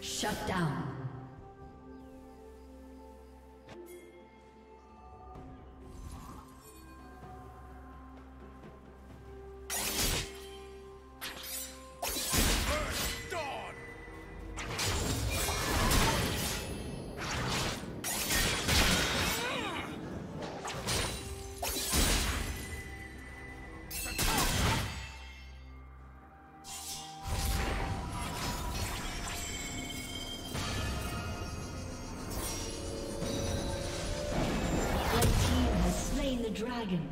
Shut down. Dragon.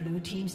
Blue team's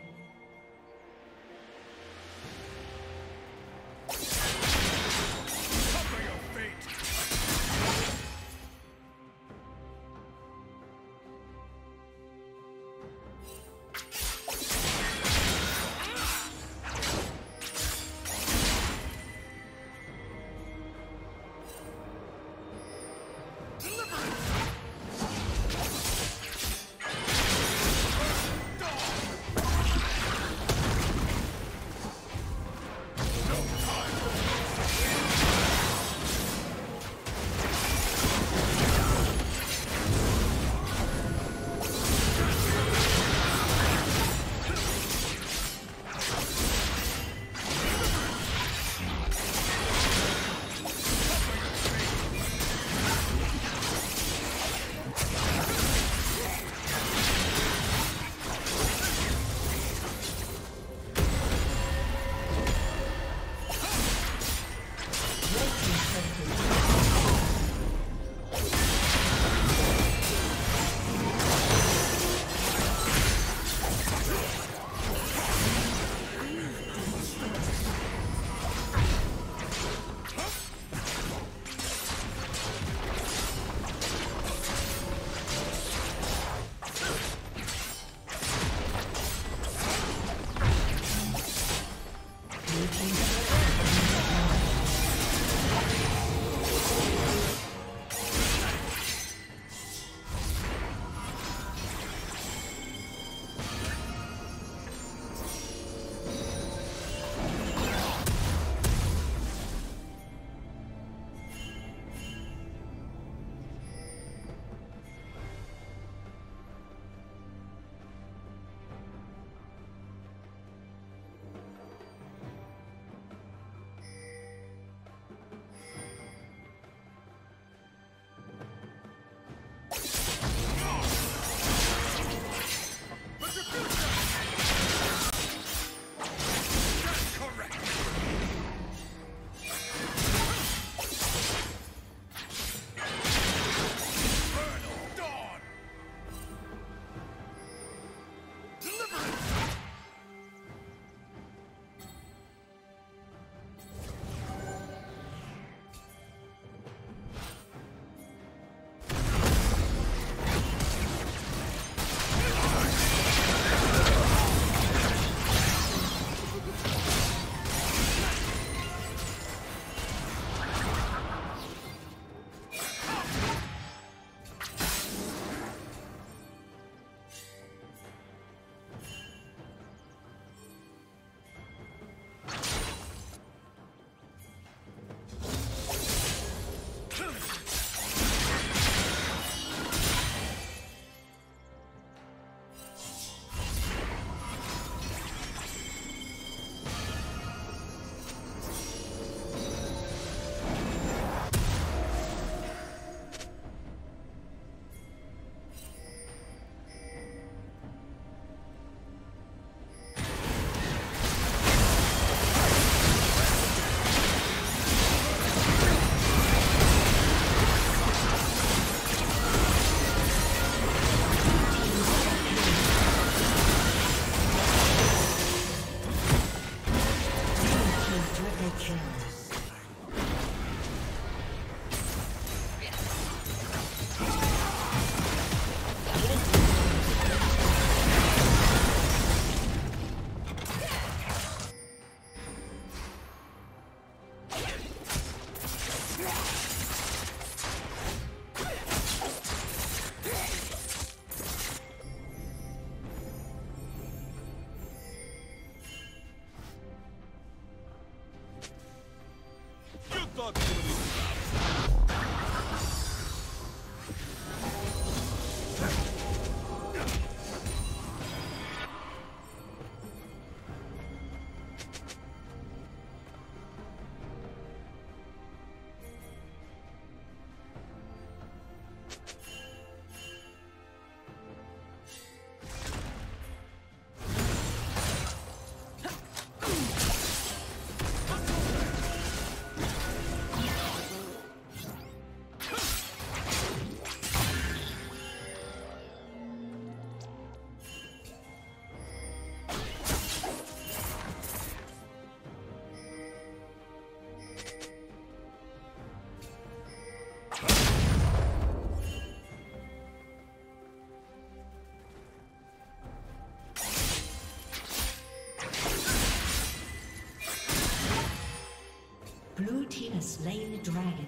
Slain the dragon.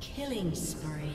Killing spree.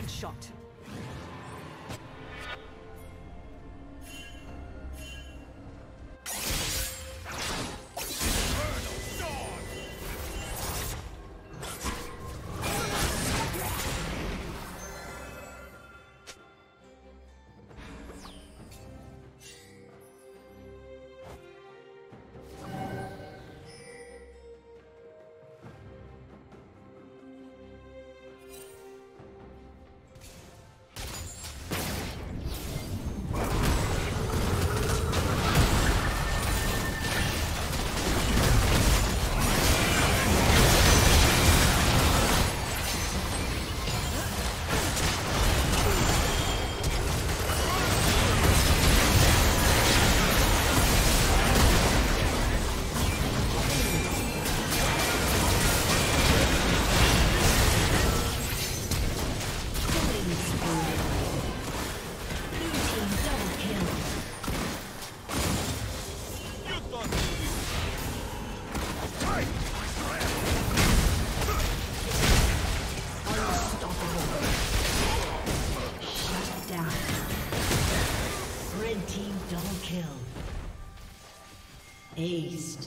Headshot. Aced.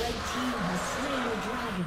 Red team has slain the dragon.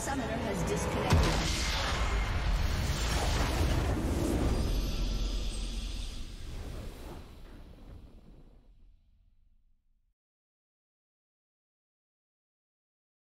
summoner has disconnected.